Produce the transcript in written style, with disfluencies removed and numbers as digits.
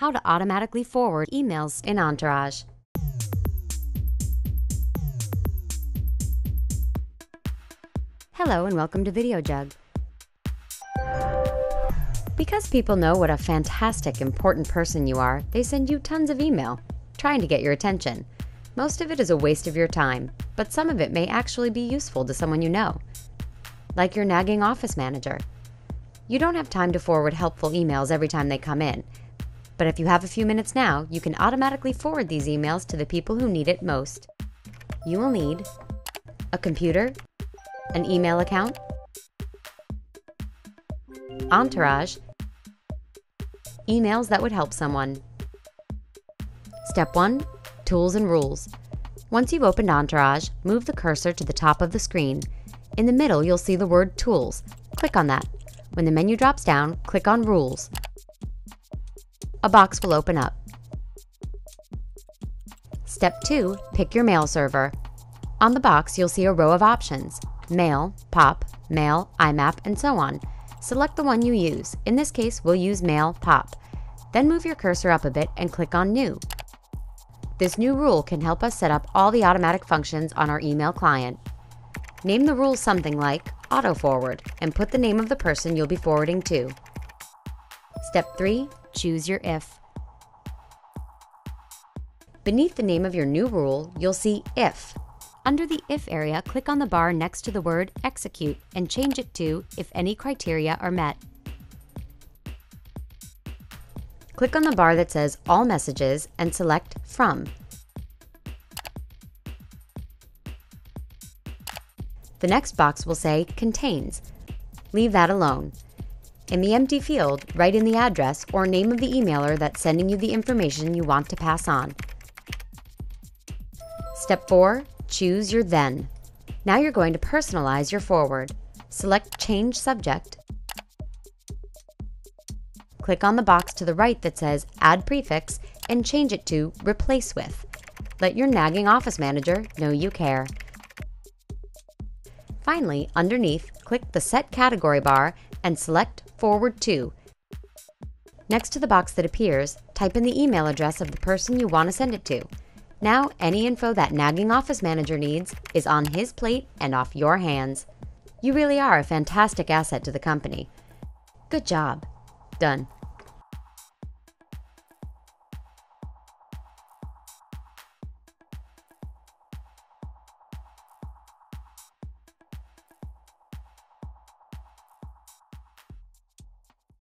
how to automatically forward emails in Entourage. Hello and welcome to Videojug. Because people know what a fantastic, important person you are, they send you tons of email, trying to get your attention. Most of it is a waste of your time, but some of it may actually be useful to someone you know, like your nagging office manager. You don't have time to forward helpful emails every time they come in, but if you have a few minutes now, you can automatically forward these emails to the people who need it most. You will need a computer, an email account, Entourage, emails that would help someone. Step 1. Tools and rules. Once you've opened Entourage, move the cursor to the top of the screen. In the middle, you'll see the word Tools. Click on that. When the menu drops down, click on Rules. A box will open up. Step 2. Pick your mail server. On the box, you'll see a row of options: Mail, POP, Mail, IMAP, and so on. Select the one you use. In this case, we'll use Mail POP. Then move your cursor up a bit and click on New. This new rule can help us set up all the automatic functions on our email client. Name the rule something like Auto Forward and put the name of the person you'll be forwarding to. Step 3. Choose your if. Beneath the name of your new rule, you'll see If. Under the If area, click on the bar next to the word Execute and change it to If any criteria are met. Click on the bar that says All Messages and select From. The next box will say Contains. Leave that alone. In the empty field, write in the address or name of the emailer that's sending you the information you want to pass on. Step 4. Choose your then. Now you're going to personalize your forward. Select Change Subject. Click on the box to the right that says Add Prefix and change it to Replace With. Let your nagging office manager know you care. Finally, underneath, click the Set Category bar and select Forward To. Next to the box that appears, type in the email address of the person you want to send it to. Now, any info that nagging office manager needs is on his plate and off your hands. You really are a fantastic asset to the company. Good job. Done.